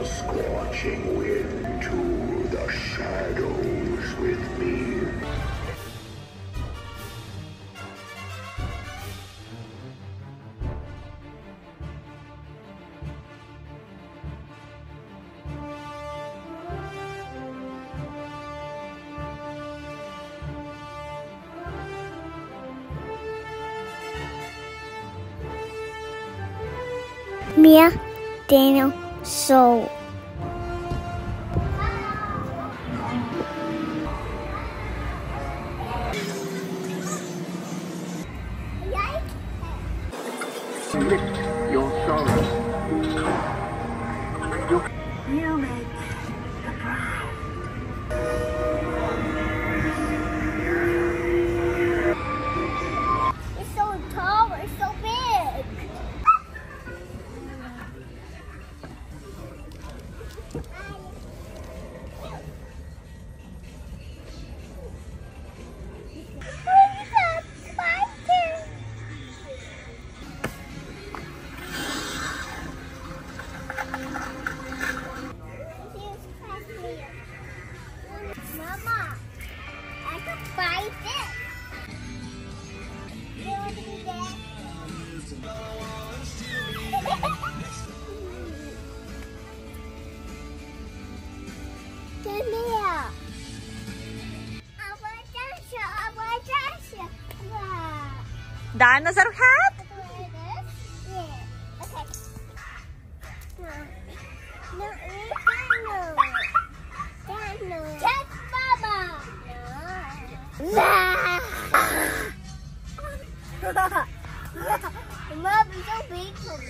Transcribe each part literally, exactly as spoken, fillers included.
the scorching wind to the shadows with me. Mia, Daniel, Soul. Lift your sorrow. You make the prize. It's so tall, it's so big. Mama, I could buy this. You want to do that? Come here. Dinosaur hat? Yeah. Okay. No, no, no, no. That's Mama. Mom is so big for me.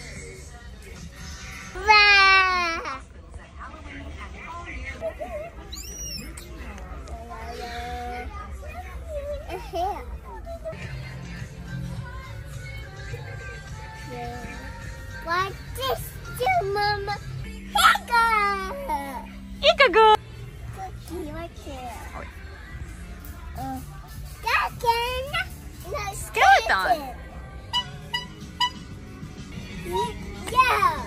Yeah. Yeah. What this do, Mama? Ikago! Ikago! Cookie, right here. Uh, skeleton! No, skeleton! Yeah!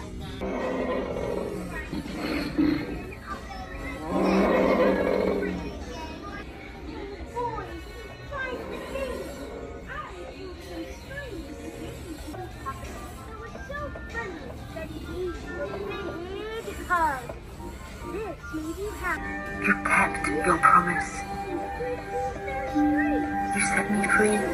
You kept your promise. You set me free. I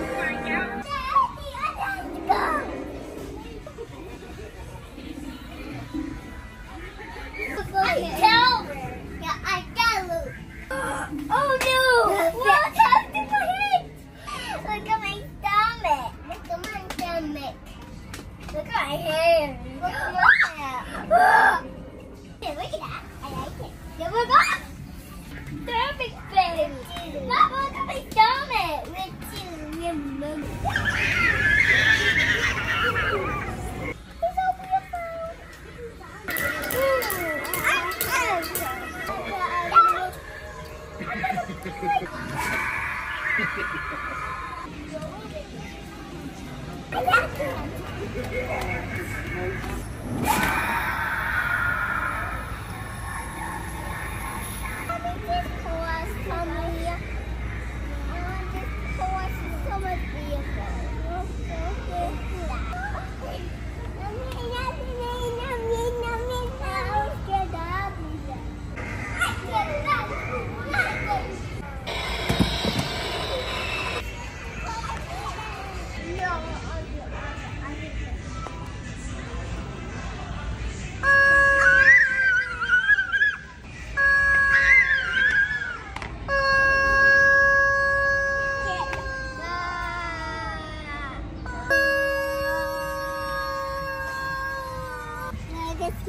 tell yeah, I got it. Oh no! What happened to my head? Look at my stomach. Look at my stomach. Look at my hair. Look at my hair. Look at that. I like it. There we go. Perfect baby. Mama, look at my stomach. It's so beautiful.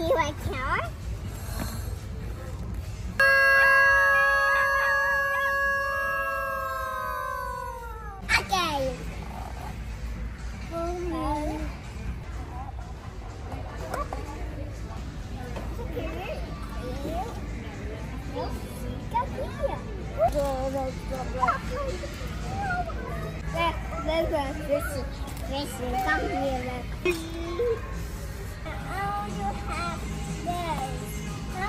Do you like carrots? Okay. Oh no. Come here. I want to have this. I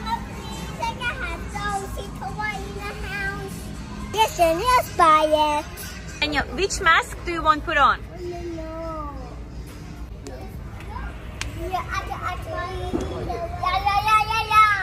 Daniel's buy it. Daniel, which mask do you want to put on? No, no. Yeah, I, I, I, yeah, yeah, yeah, yeah, yeah.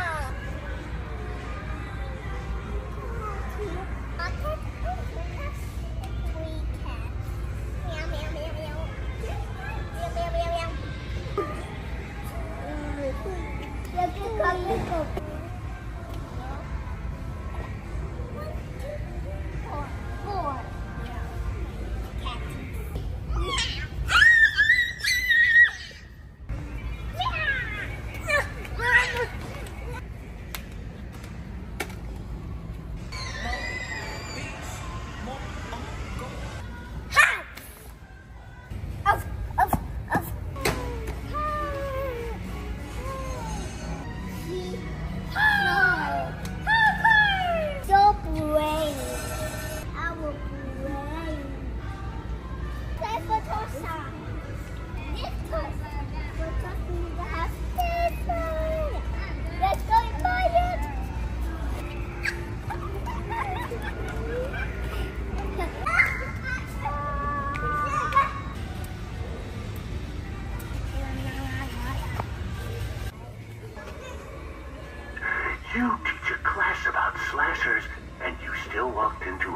You teach a class about slashers, and you still walked into